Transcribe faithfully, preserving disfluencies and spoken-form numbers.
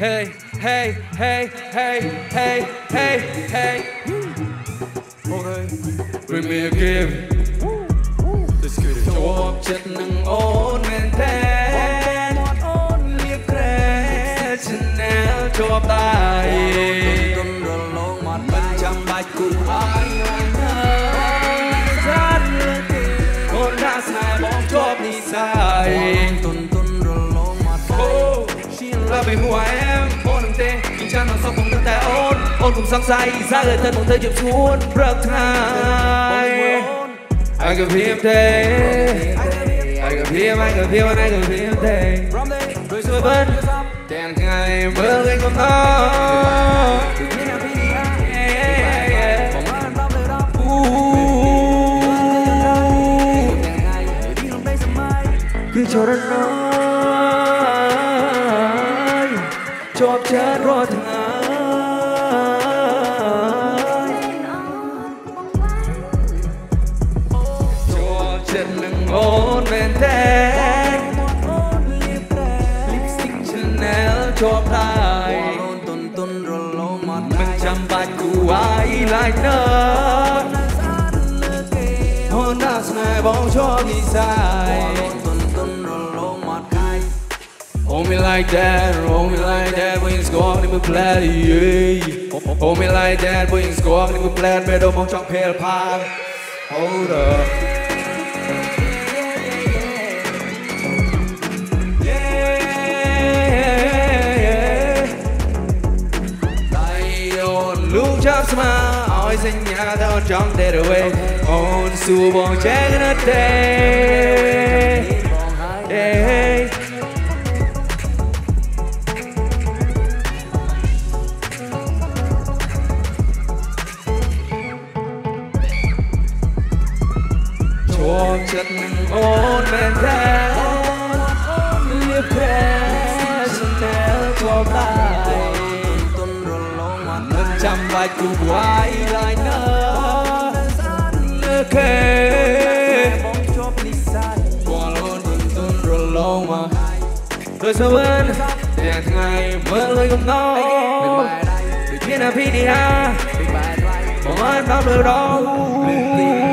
Hey, hey, hey, hey, hey, hey, hey. Okay. Bring me a gift. Let's get it. Show up, check nung on maintain. On live crash now. Show up, die. Don't run long, man. Benjam like cool. On that side, bomb job inside. Don't run long, man. She love me who I am. Cha non sông không tay ôn, ôn cùng sáng say ra đời thân một thời điểm xuống bậc thang. I can feel it, I can feel, I can feel, I can feel it. Đôi xuôi vẫn đèn ngày bước lên con thang. Cứ cho đến nó. Chop chat rot Chop chat nung on maintain. Lipstick Chanel chop high. Tun tun roll on mặt. Mình chăm bạch của eyeliner. Hôn đã nghe bóng cho đi dài. Hold me like that, hold me like that, when it's gone in my blood, yeah. Hold me like that, when it's gone in my blood, better watch out, pale pop. Hold up. Yeah. Tay on lúc chắp smile, hỏi xanh nhà ta on trong dead away. On su bong check in a day. Yeah. Chop chat nung on maintain. Live crash now, chop high. Tun roll long mặt. Mình chăm bạch của eyeliner. Look at. Qua luôn tun tun roll long mặt. Đôi sao vẫn đèn ngày mơ lối không nó. Đừng biết là phi đi ha. Bỏ mắt bao lửa đó.